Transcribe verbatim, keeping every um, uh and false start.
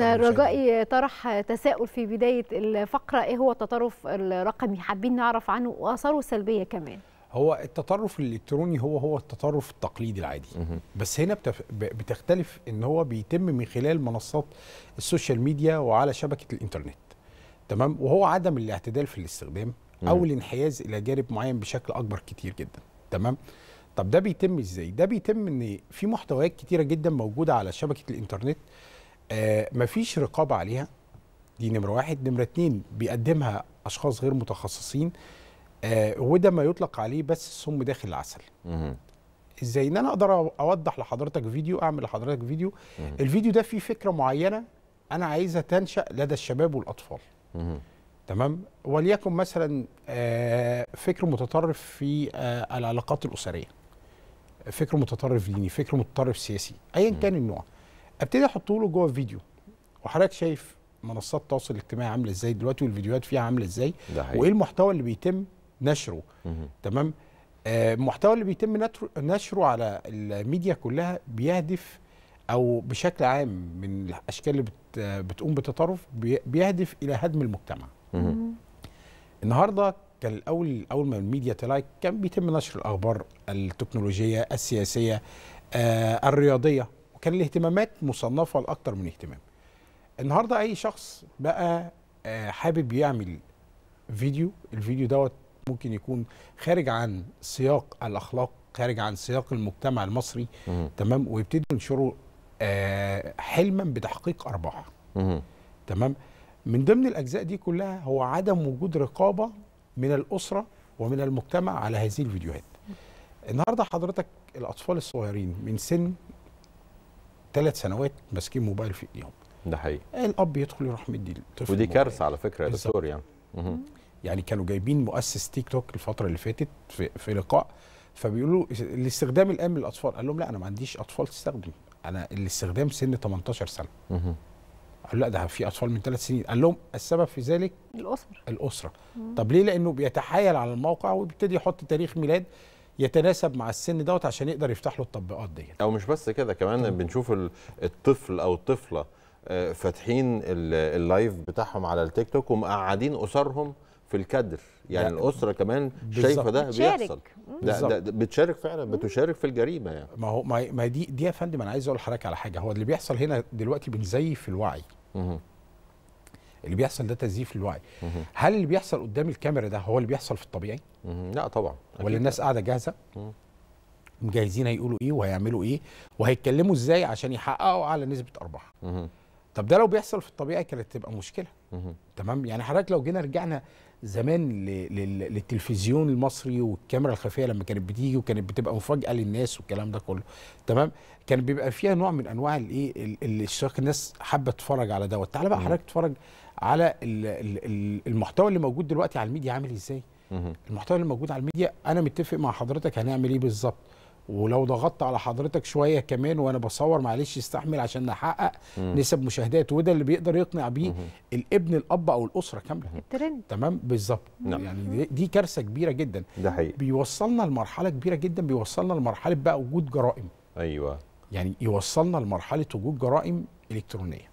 رجائي طرح تساؤل في بداية الفقرة، ايه هو التطرف الرقمي؟ حابين نعرف عنه وآثاره السلبية كمان. هو التطرف الإلكتروني هو هو التطرف التقليدي العادي، بس هنا بتف... بتختلف ان هو بيتم من خلال منصات السوشيال ميديا وعلى شبكة الانترنت، تمام؟ وهو عدم الاعتدال في الاستخدام او الانحياز الى جانب معين بشكل اكبر كتير جدا، تمام؟ طب ده بيتم ازاي؟ ده بيتم ان في محتويات كتيرة جدا موجودة على شبكة الانترنت آه مفيش رقابة عليها، دي نمرة واحد. نمرة اتنين، بيقدمها أشخاص غير متخصصين، آه وده ما يطلق عليه بس سم داخل العسل. إزاي؟ إن أنا أقدر أوضح لحضرتك فيديو، أعمل لحضرتك فيديو، مه. الفيديو ده فيه فكرة معينة أنا عايزها تنشأ لدى الشباب والأطفال، مه. تمام؟ وليكن مثلا آه فكر متطرف في آه العلاقات الأسرية، فكر متطرف ديني، فكر متطرف سياسي، أيا كان النوع. ابتدي احطه له جوه الفيديو، وحضرتك شايف منصات التواصل الاجتماعي عامله ازاي دلوقتي، والفيديوهات فيها عامله ازاي، وايه المحتوى اللي بيتم نشره. مه. تمام. آه المحتوى اللي بيتم نشره على الميديا كلها بيهدف، او بشكل عام من الاشكال اللي بت بتقوم بالتطرف، بيهدف الى هدم المجتمع. مه. النهارده كان الاول اول ما الميديا طلعت كان بيتم نشر الاخبار التكنولوجيه، السياسيه، آه الرياضيه، كان الاهتمامات مصنفه لاكثر من اهتمام. النهارده اي شخص بقى حابب يعمل فيديو، الفيديو دوت ممكن يكون خارج عن سياق الاخلاق، خارج عن سياق المجتمع المصري، مه. تمام، ويبتدي ينشره حلما بتحقيق ارباح. مه. تمام. من ضمن الاجزاء دي كلها هو عدم وجود رقابه من الاسره ومن المجتمع على هذه الفيديوهات. النهارده حضرتك الاطفال الصغيرين من سن ثلاث سنوات ماسكين موبايل في ايديهم. ده حقيقي. الاب يدخل يروح مدي الطفل، ودي كارثه على فكره يا دكتور. يعني يعني كانوا جايبين مؤسس تيك توك الفتره اللي فاتت في, في لقاء، فبيقولوا الاستخدام الان للاطفال، قال لهم لا انا ما عنديش اطفال تستخدم، انا الاستخدام سن ثمانية عشر سنه. قالوا لا ده في اطفال من ثلاث سنين، قال لهم السبب في ذلك الاسره. الاسره. مه. طب ليه؟ لانه بيتحايل على الموقع وبيبتدي يحط تاريخ ميلاد يتناسب مع السن دوت عشان يقدر يفتح له التطبيقات دي. او مش بس كده، كمان بنشوف الطفل او الطفله فاتحين اللايف بتاعهم على التيك توك ومقعدين اسرهم في الكادر، يعني الاسره كمان شايفه ده بيحصل. ده, ده بتشارك فعلا، بتشارك في الجريمه يعني. ما هو ما دي دي يا فندم انا عايز اقول لحضرتك على حاجه، هو اللي بيحصل هنا دلوقتي بنزيف الوعي. مه. اللي بيحصل ده تزييف للوعي. هل اللي بيحصل قدام الكاميرا ده هو اللي بيحصل في الطبيعي؟ لا طبعا. ولا الناس قاعده جاهزه؟ مجهزين هيقولوا ايه وهيعملوا ايه وهيتكلموا ازاي عشان يحققوا اعلى نسبه ارباح. طب ده لو بيحصل في الطبيعي كانت تبقى مشكله. تمام؟ يعني حضرتك لو جينا رجعنا زمان للتلفزيون المصري والكاميرا الخفيه لما كانت بتيجي وكانت بتبقى مفاجاه للناس والكلام ده كله، تمام؟ كان بيبقى فيها نوع من انواع الايه الاشتراك، الناس حابه تتفرج على دوت. تعالى بقى حضرتك تتفرج على المحتوى اللي موجود دلوقتي على الميديا عامل ازاي؟ المحتوى اللي موجود على الميديا انا متفق مع حضرتك هنعمل ايه بالظبط، ولو ضغطت على حضرتك شويه كمان وانا بصور معلش استحمل عشان نحقق نسب مشاهدات، وده اللي بيقدر يقنع بيه الابن الاب او الاسره كامله. الترند. تمام بالظبط. يعني دي كارثه كبيره جدا. ده حقيقي. بيوصلنا لمرحله كبيره جدا، بيوصلنا لمرحله بقى وجود جرائم. ايوه. يعني يوصلنا لمرحله وجود جرائم الكترونيه.